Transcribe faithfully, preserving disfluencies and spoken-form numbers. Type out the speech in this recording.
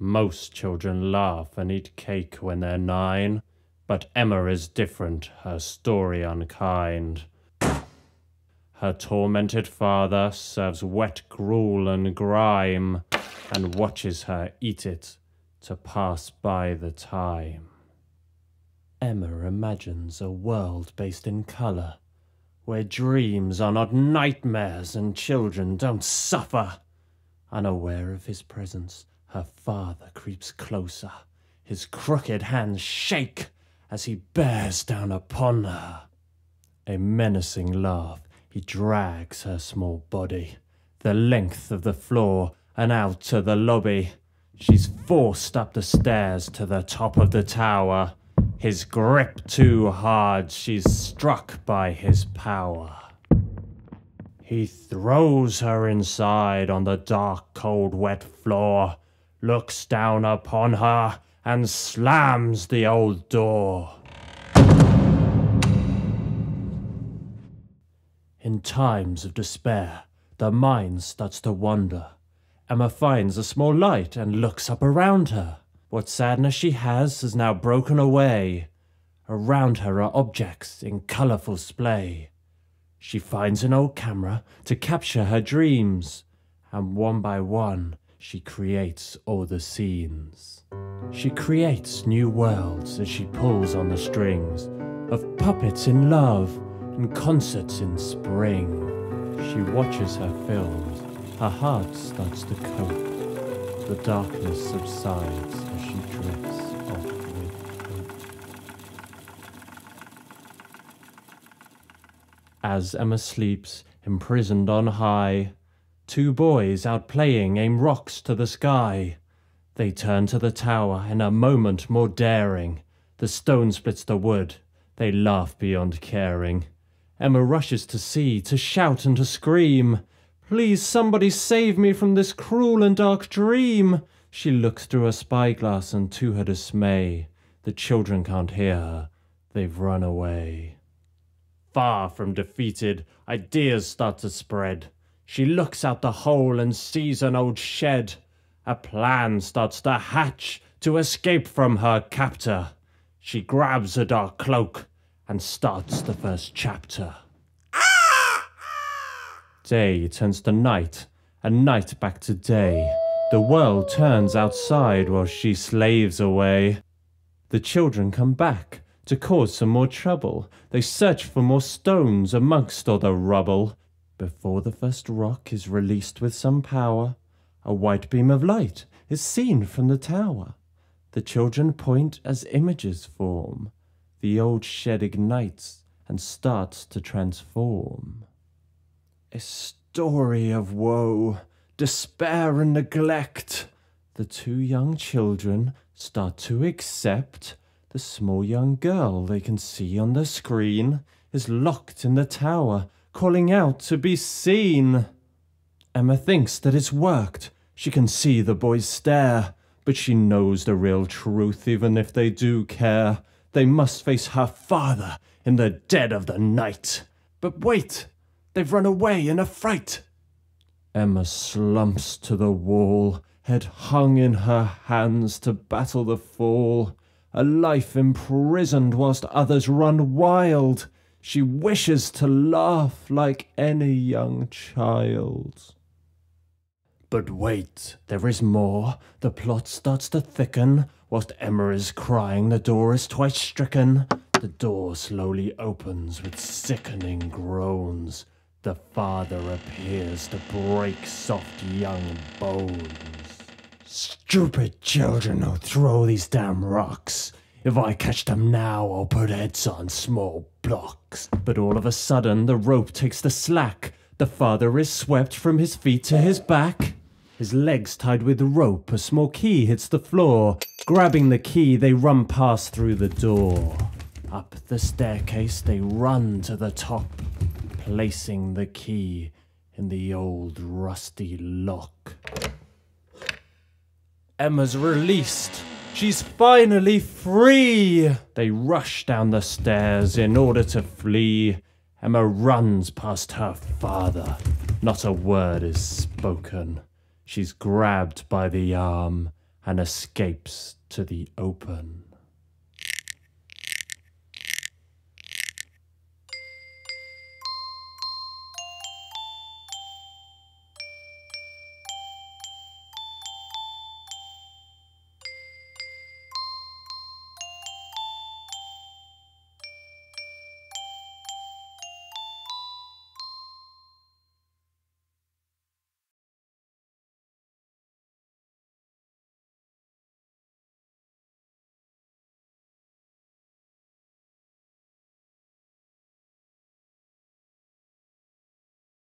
Most children laugh and eat cake when they're nine, but Emma is different, her story unkind. Her tormented father serves wet gruel and grime and watches her eat it to pass by the time. Emma imagines a world based in colour, where dreams are not nightmares and children don't suffer. Unaware of his presence, her father creeps closer. His crooked hands shake as he bears down upon her. A menacing laugh, he drags her small body the length of the floor and out to the lobby. She's forced up the stairs to the top of the tower. His grip too hard, she's struck by his power. He throws her inside on the dark, cold, wet floor, looks down upon her and slams the old door. In times of despair, the mind starts to wander. Emma finds a small light and looks up around her. What sadness she has is now broken away. Around her are objects in colourful splay. She finds an old camera to capture her dreams, and one by one, she creates all the scenes. She creates new worlds as she pulls on the strings of puppets in love and concerts in spring. She watches her films. Her heart starts to cope. The darkness subsides as she drifts off with hope. As Emma sleeps, imprisoned on high, two boys out playing aim rocks to the sky. They turn to the tower in a moment more daring. The stone splits the wood. They laugh beyond caring. Emma rushes to see, to shout and to scream. Please somebody save me from this cruel and dark dream. She looks through her spyglass and to her dismay, the children can't hear her. They've run away. Far from defeated, ideas start to spread. She looks out the hole and sees an old shed. A plan starts to hatch to escape from her captor. She grabs a dark cloak and starts the first chapter. Day turns to night, and night back to day. The world turns outside while she slaves away. The children come back to cause some more trouble. They search for more stones amongst all the rubble. Before the first rock is released with some power, a white beam of light is seen from the tower. The children point as images form. The old shed ignites and starts to transform. A story of woe, despair and neglect. The two young children start to accept. The small young girl they can see on the screen is locked in the tower, calling out to be seen. Emma thinks that it's worked. She can see the boys stare, but she knows the real truth even if they do care. They must face her father in the dead of the night. But wait, they've run away in a fright. Emma slumps to the wall, head hung in her hands to battle the fall. A life imprisoned whilst others run wild. She wishes to laugh like any young child. But wait, there is more. The plot starts to thicken. Whilst Emma is crying, the door is twice stricken. The door slowly opens with sickening groans. The father appears to break soft young bones. Stupid children who throw these damn rocks. If I catch them now, I'll put heads on small blocks. But all of a sudden, the rope takes the slack. The father is swept from his feet to his back. His legs tied with rope, a small key hits the floor. Grabbing the key, they run past through the door. Up the staircase, they run to the top, placing the key in the old rusty lock. Emma's released. She's finally free! They rush down the stairs in order to flee. Emma runs past her father. Not a word is spoken. She's grabbed by the arm and escapes to the open.